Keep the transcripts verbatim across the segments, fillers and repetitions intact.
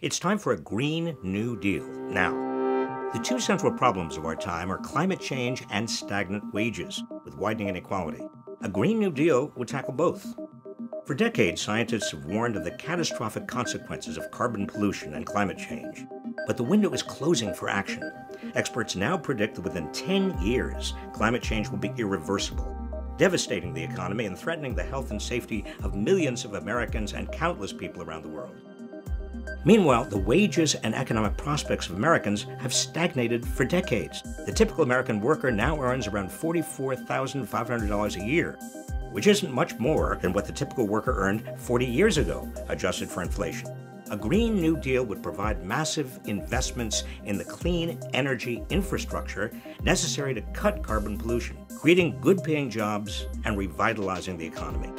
It's time for a Green New Deal now. The two central problems of our time are climate change and stagnant wages, with widening inequality. A Green New Deal would tackle both. For decades, scientists have warned of the catastrophic consequences of carbon pollution and climate change. But the window is closing for action. Experts now predict that within ten years, climate change will be irreversible, devastating the economy and threatening the health and safety of millions of Americans and countless people around the world. Meanwhile, the wages and economic prospects of Americans have stagnated for decades. The typical American worker now earns around forty-four thousand five hundred dollars a year, which isn't much more than what the typical worker earned forty years ago, adjusted for inflation. A Green New Deal would provide massive investments in the clean energy infrastructure necessary to cut carbon pollution, creating good-paying jobs and revitalizing the economy.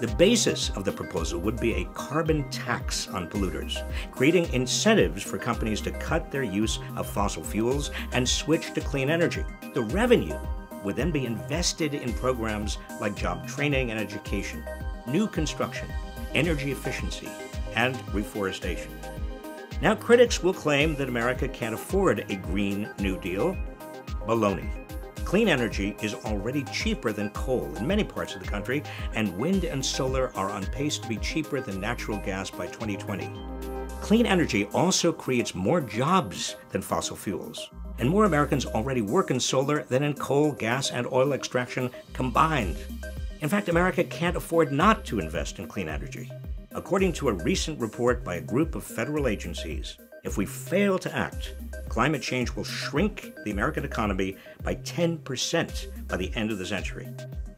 The basis of the proposal would be a carbon tax on polluters, creating incentives for companies to cut their use of fossil fuels and switch to clean energy. The revenue would then be invested in programs like job training and education, new construction, energy efficiency, and reforestation. Now, critics will claim that America can't afford a Green New Deal. Baloney. Clean energy is already cheaper than coal in many parts of the country, and wind and solar are on pace to be cheaper than natural gas by twenty twenty. Clean energy also creates more jobs than fossil fuels, and more Americans already work in solar than in coal, gas, and oil extraction combined. In fact, America can't afford not to invest in clean energy. According to a recent report by a group of federal agencies, if we fail to act, climate change will shrink the American economy by ten percent by the end of the century.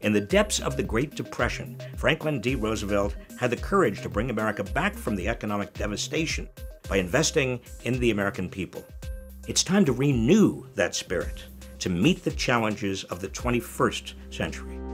In the depths of the Great Depression, Franklin D. Roosevelt had the courage to bring America back from the economic devastation by investing in the American people. It's time to renew that spirit to meet the challenges of the twenty-first century.